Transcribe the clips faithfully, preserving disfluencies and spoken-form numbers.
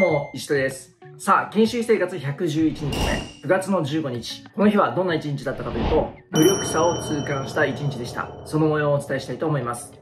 も石戸です。さあ、研修医生活ひゃくじゅういちにちめ、くがつのじゅうごにち。この日はどんな一日だったかというと、無力さを痛感した一日でした。その模様をお伝えしたいと思います。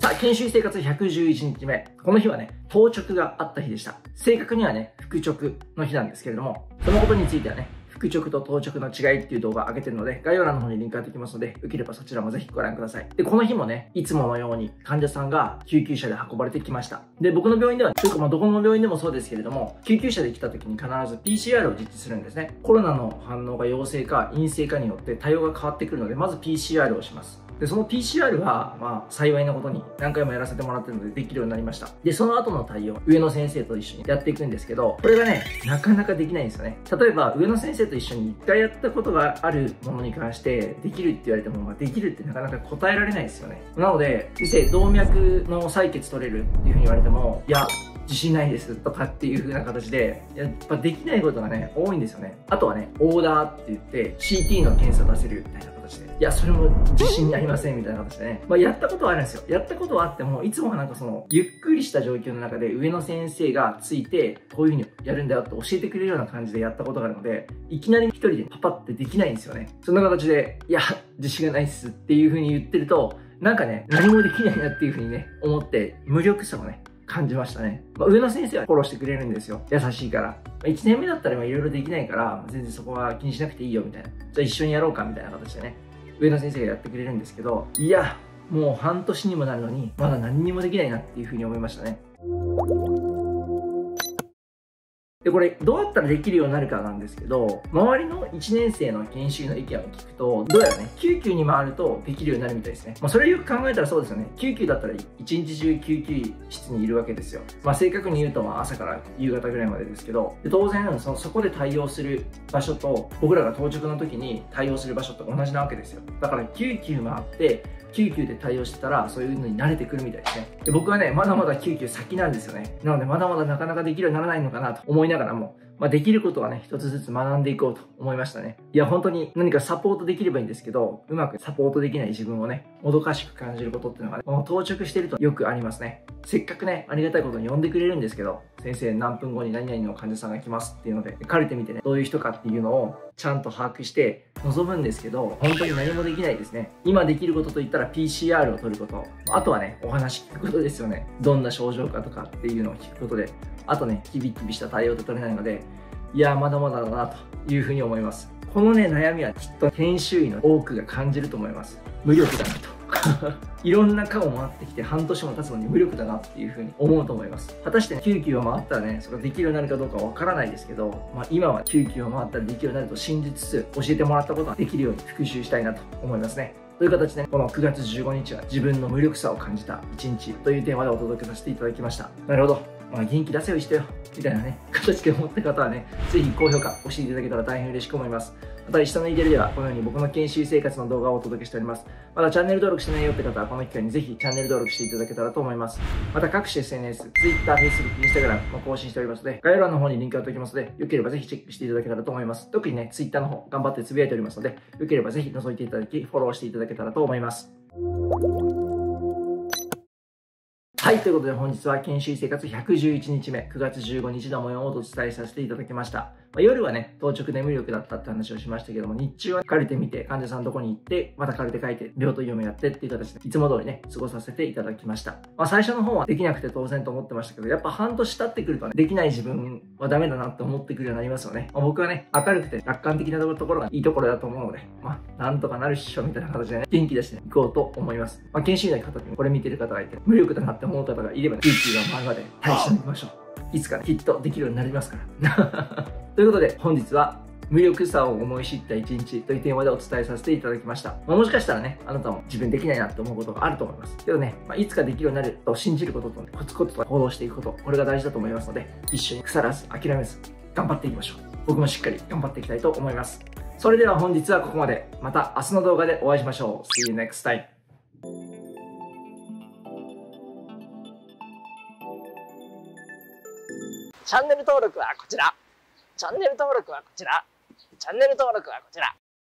さあ、研修医生活ひゃくじゅういちにちめ。この日はね、当直があった日でした。正確にはね、復直の日なんですけれども、そのことについてはね、復直と当直の違いっていう動画を上げてるので、概要欄の方にリンクができますので、よければそちらもぜひご覧ください。で、この日もね、いつものように患者さんが救急車で運ばれてきました。で、僕の病院では、というかまあどこの病院でもそうですけれども、救急車で来た時に必ず ピーシーアール を実施するんですね。コロナの反応が陽性か陰性かによって対応が変わってくるので、まず ピーシーアール をします。で、その ピーシーアール は、まあ、幸いなことに何回もやらせてもらってるのでできるようになりました。で、その後の対応、上野先生と一緒にやっていくんですけど、これがね、なかなかできないんですよね。例えば、上野先生と一緒に一回やったことがあるものに関して、できるって言われても、まあ、できるってなかなか答えられないですよね。なので、先生、動脈の採血取れるっていうふうに言われても、いや、自信ないですとかっていう風な形で、やっぱできないことがね、多いんですよね。あとはね、オーダーって言って、シーティー の検査出せるみたいな。いや、それも自信ありませんみたいな形でね。まあ、やったことはあるんですよ。やったことはあっても、いつもはなんかその、ゆっくりした状況の中で上野先生がついて、こういう風にやるんだよって教えてくれるような感じでやったことがあるので、いきなり一人でパパってできないんですよね。そんな形で、いや、自信がないっすっていう風に言ってると、なんかね、何もできないなっていう風にね、思って、無力さをね、感じましたね。まあ、上野先生はフォローしてくれるんですよ。優しいから。まあ、いちねんめだったらいろいろできないから、全然そこは気にしなくていいよみたいな。じゃあ一緒にやろうかみたいな形でね、上野先生がやってくれるんですけど、いや、もう半年にもなるのに、まだ何にもできないなっていうふうに思いましたね。で、これ、どうやったらできるようになるかなんですけど、周りのいちねんせいの研修医の意見を聞くと、どうやらね、救急に回るとできるようになるみたいですね。まあ、それよく考えたらそうですよね。救急だったら一日中救急室にいるわけですよ。まあ、正確に言うと、まあ、朝から夕方ぐらいまでですけど、で当然そ、そこで対応する場所と、僕らが当直の時に対応する場所と同じなわけですよ。だから、救急回って、救急で対応してたら、そういうのに慣れてくるみたいですね。で、僕はね、まだまだ救急先なんですよね。なので、まだまだなかなかできるようにならないのかなと思いながら、だからもう、まあ、できることはね、一つずつ学んでいこうと思いましたね。いや、本当に何かサポートできればいいんですけど、うまくサポートできない自分をね、もどかしく感じることっていうのがね、もう当直してるとよくありますね。せっかくね、ありがたいことに呼んでくれるんですけど、先生何分後に何々の患者さんが来ますっていうので、カルテ見てね、どういう人かっていうのをちゃんと把握して臨むんですけど、本当に何もできないですね。今できることといったら ピーシーアール を取ること、あとはね、お話聞くことですよね。どんな症状かとかっていうのを聞くことで、あとね、キビキビした対応と取れないので、いやー、まだまだだなというふうに思います。このね、悩みはきっと研修医の多くが感じると思います。無力だなと。いろんな科を回ってきて半年も経つのに無力だなっていうふうに思うと思います。果たして、ね、救急を回ったらね、それができるようになるかどうかわからないですけど、まあ、今は救急を回ったらできるようになると信じつつ、教えてもらったことができるように復習したいなと思いますね。という形で、ね、このくがつじゅうごにちは自分の無力さを感じたいちにちというテーマでお届けさせていただきました。なるほど、まあ、元気出せよ石戸よみたいなね、形で思った方はね、ぜひ高評価押していただけたら大変嬉しく思います。また石戸のイケルではこのように僕の研修生活の動画をお届けしております。まだチャンネル登録してないよって方はこの機会にぜひチャンネル登録していただけたらと思います。また各種 エスエヌエス、Twitter、Facebook、Instagram も更新しておりますので、概要欄の方にリンクが貼っておきますので、よければぜひチェックしていただけたらと思います。特にね、Twitter の方頑張ってつぶやいておりますので、よければぜひ覗いていただき、フォローしていただけたらと思います。はい、ということで本日は研修医生活ひゃくじゅういちにちめ、くがつじゅうごにちの模様をお伝えさせていただきました。まあ、夜はね、当直で無力だったって話をしましたけども、日中はカルテ見て、患者さんどこに行って、またカルテ書いて、病棟業務やってっていう形で、いつも通りね、過ごさせていただきました。まあ最初の方はできなくて当然と思ってましたけど、やっぱ半年経ってくるとね、できない自分はダメだなって思ってくるようになりますよね。まあ、僕はね、明るくて楽観的なところがいいところだと思うので、まあなんとかなるっしょみたいな形でね、元気出していこうと思います。まあ研修医の方にこれ見てる方がいて、無力だなって思う方がいればね、救急が前まで対してみましょう。いつかね、きっとできるようになりますから。ということで、本日は無力さを思い知った一日というテーマでお伝えさせていただきました。まあ、もしかしたらね、あなたも自分できないなって思うことがあると思います。けどね、まあ、いつかできるようになると信じることと、ね、コツコツと行動していくこと、これが大事だと思いますので、一緒に腐らず、諦めず、頑張っていきましょう。僕もしっかり頑張っていきたいと思います。それでは本日はここまで。また明日の動画でお会いしましょう。See you next time!チャンネル登録はこちら。チャンネル登録はこちら。チャンネル登録はこちら。